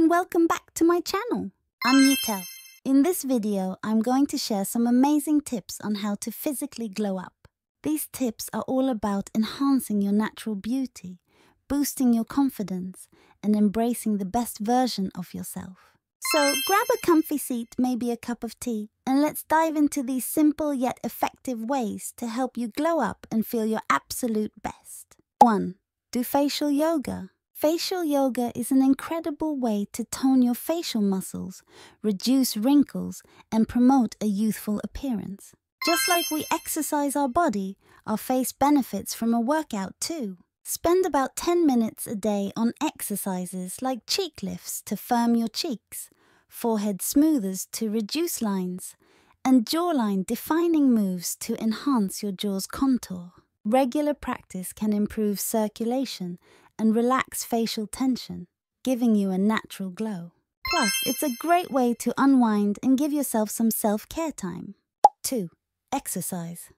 and welcome back to my channel. I'm Yitel. In this video, I'm going to share some amazing tips on how to physically glow up. These tips are all about enhancing your natural beauty, boosting your confidence, and embracing the best version of yourself. So grab a comfy seat, maybe a cup of tea, and let's dive into these simple yet effective ways to help you glow up and feel your absolute best. 1. Do facial yoga. Facial yoga is an incredible way to tone your facial muscles, reduce wrinkles, and promote a youthful appearance. Just like we exercise our body, our face benefits from a workout too. Spend about 10 minutes a day on exercises like cheek lifts to firm your cheeks, forehead smoothers to reduce lines, and jawline defining moves to enhance your jaw's contour. Regular practice can improve circulation and relax facial tension, giving you a natural glow. Plus, it's a great way to unwind and give yourself some self-care time. 2. Exercise.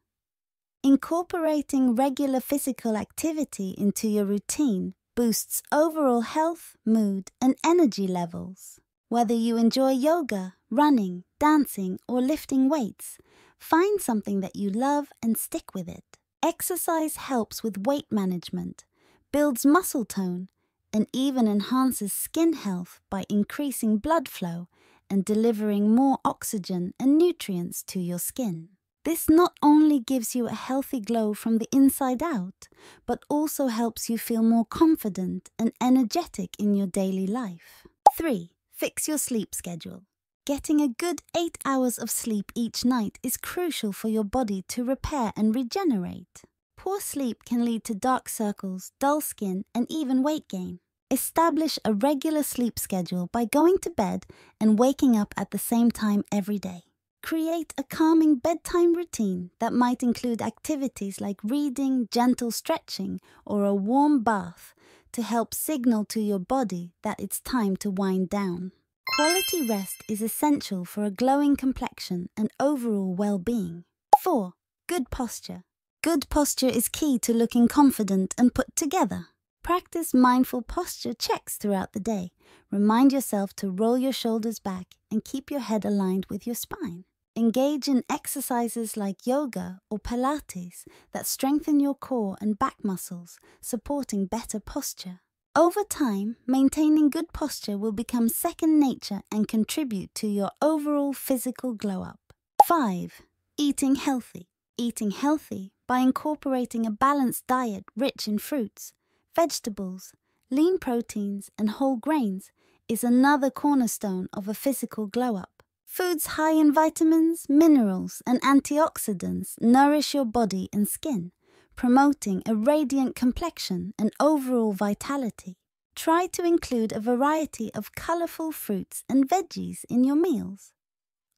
Incorporating regular physical activity into your routine boosts overall health, mood, and energy levels. Whether you enjoy yoga, running, dancing, or lifting weights, find something that you love and stick with it. Exercise helps with weight management, builds muscle tone, and even enhances skin health by increasing blood flow and delivering more oxygen and nutrients to your skin. This not only gives you a healthy glow from the inside out, but also helps you feel more confident and energetic in your daily life. 3. Fix your sleep schedule. Getting a good 8 hours of sleep each night is crucial for your body to repair and regenerate. Poor sleep can lead to dark circles, dull skin, and even weight gain. Establish a regular sleep schedule by going to bed and waking up at the same time every day. Create a calming bedtime routine that might include activities like reading, gentle stretching, or a warm bath to help signal to your body that it's time to wind down. Quality rest is essential for a glowing complexion and overall well-being. 4. Good posture. Good posture is key to looking confident and put together. Practice mindful posture checks throughout the day. Remind yourself to roll your shoulders back and keep your head aligned with your spine. Engage in exercises like yoga or Pilates that strengthen your core and back muscles, supporting better posture. Over time, maintaining good posture will become second nature and contribute to your overall physical glow-up. 5. Eating healthy. Eating healthy by incorporating a balanced diet rich in fruits, vegetables, lean proteins, and whole grains is another cornerstone of a physical glow-up. Foods high in vitamins, minerals, and antioxidants nourish your body and skin, promoting a radiant complexion and overall vitality. Try to include a variety of colorful fruits and veggies in your meals.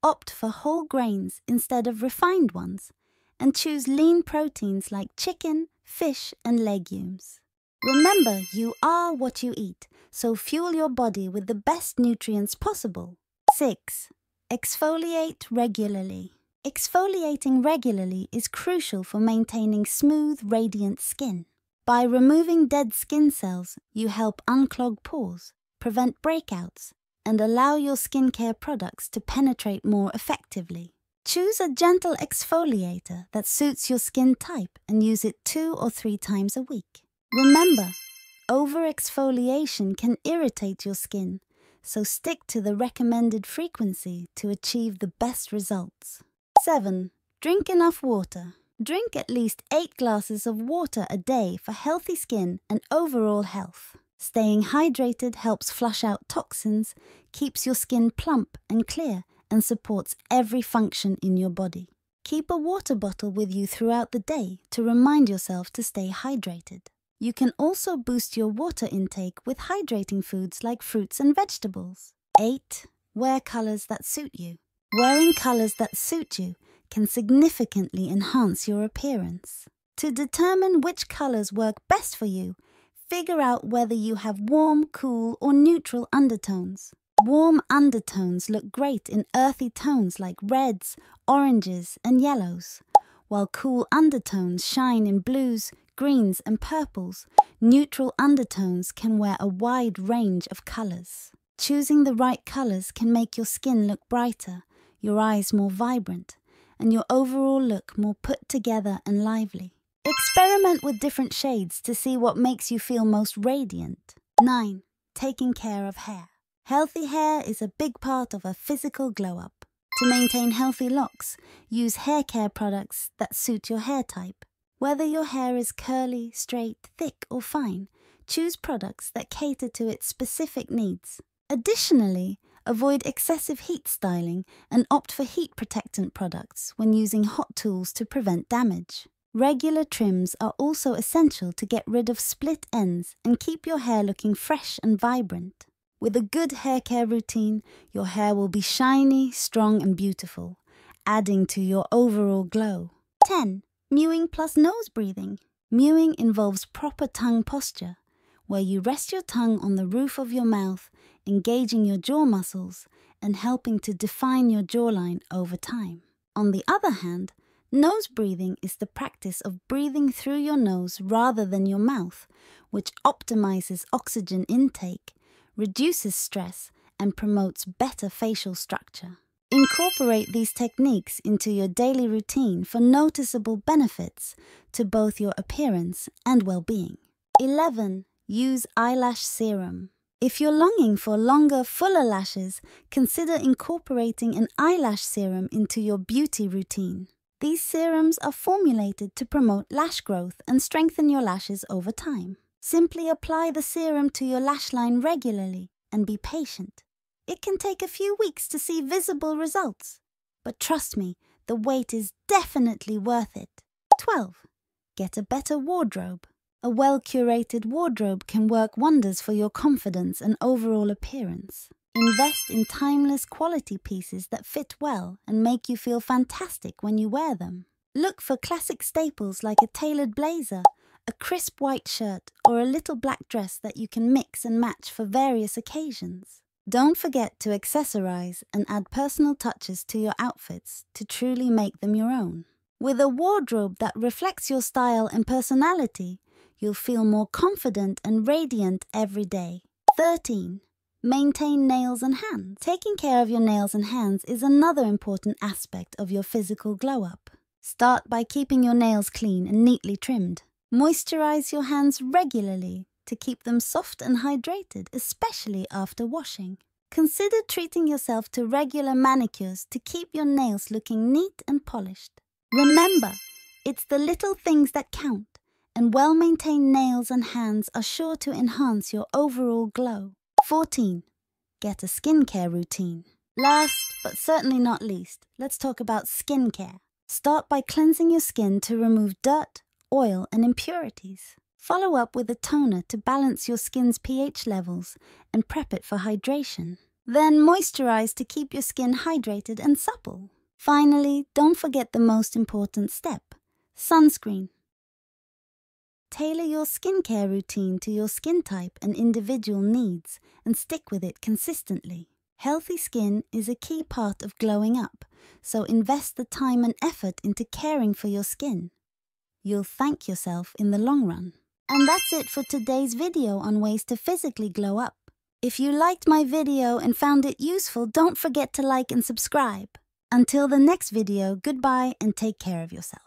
Opt for whole grains instead of refined ones, and choose lean proteins like chicken, fish, and legumes. Remember, you are what you eat, so fuel your body with the best nutrients possible. 6. Exfoliate regularly. Exfoliating regularly is crucial for maintaining smooth, radiant skin. By removing dead skin cells, you help unclog pores, prevent breakouts, and allow your skincare products to penetrate more effectively. Choose a gentle exfoliator that suits your skin type and use it 2 or 3 times a week. Remember, over-exfoliation can irritate your skin, so stick to the recommended frequency to achieve the best results. 7. Drink enough water. Drink at least 8 glasses of water a day for healthy skin and overall health. Staying hydrated helps flush out toxins, keeps your skin plump and clear, and supports every function in your body. Keep a water bottle with you throughout the day to remind yourself to stay hydrated. You can also boost your water intake with hydrating foods like fruits and vegetables. 8. Wear colors that suit you. Wearing colors that suit you can significantly enhance your appearance. To determine which colors work best for you, figure out whether you have warm, cool, or neutral undertones. Warm undertones look great in earthy tones like reds, oranges, and yellows, while cool undertones shine in blues, greens, and purples. Neutral undertones can wear a wide range of colors. Choosing the right colors can make your skin look brighter, your eyes more vibrant, and your overall look more put together and lively. Experiment with different shades to see what makes you feel most radiant. 9. Taking care of hair. Healthy hair is a big part of a physical glow-up. To maintain healthy locks, use hair care products that suit your hair type. Whether your hair is curly, straight, thick or fine, choose products that cater to its specific needs. Additionally, avoid excessive heat styling and opt for heat protectant products when using hot tools to prevent damage. Regular trims are also essential to get rid of split ends and keep your hair looking fresh and vibrant. With a good hair care routine, your hair will be shiny, strong and beautiful, adding to your overall glow. 10. Mewing plus nose breathing. Mewing involves proper tongue posture, where you rest your tongue on the roof of your mouth, engaging your jaw muscles and helping to define your jawline over time. On the other hand, nose breathing is the practice of breathing through your nose rather than your mouth, which optimizes oxygen intake, reduces stress, and promotes better facial structure. Incorporate these techniques into your daily routine for noticeable benefits to both your appearance and well-being. 11. Use eyelash serum. If you're longing for longer, fuller lashes, consider incorporating an eyelash serum into your beauty routine. These serums are formulated to promote lash growth and strengthen your lashes over time. Simply apply the serum to your lash line regularly and be patient. It can take a few weeks to see visible results, but trust me, the wait is definitely worth it. 12. Get a better wardrobe. A well-curated wardrobe can work wonders for your confidence and overall appearance. Invest in timeless quality pieces that fit well and make you feel fantastic when you wear them. Look for classic staples like a tailored blazer, a crisp white shirt, or a little black dress that you can mix and match for various occasions. Don't forget to accessorize and add personal touches to your outfits to truly make them your own. With a wardrobe that reflects your style and personality, you'll feel more confident and radiant every day. 13. Maintain nails and hands. Taking care of your nails and hands is another important aspect of your physical glow-up. Start by keeping your nails clean and neatly trimmed. Moisturize your hands regularly to keep them soft and hydrated, especially after washing. Consider treating yourself to regular manicures to keep your nails looking neat and polished. Remember, it's the little things that count, and well-maintained nails and hands are sure to enhance your overall glow. 14. Get a skincare routine. Last, but certainly not least, let's talk about skincare. Start by cleansing your skin to remove dirt, oil, and impurities. Follow up with a toner to balance your skin's pH levels and prep it for hydration. Then moisturize to keep your skin hydrated and supple. Finally, don't forget the most important step, sunscreen. Tailor your skincare routine to your skin type and individual needs and stick with it consistently. Healthy skin is a key part of glowing up, so invest the time and effort into caring for your skin. You'll thank yourself in the long run. And that's it for today's video on ways to physically glow up. If you liked my video and found it useful, don't forget to like and subscribe. Until the next video, goodbye and take care of yourself.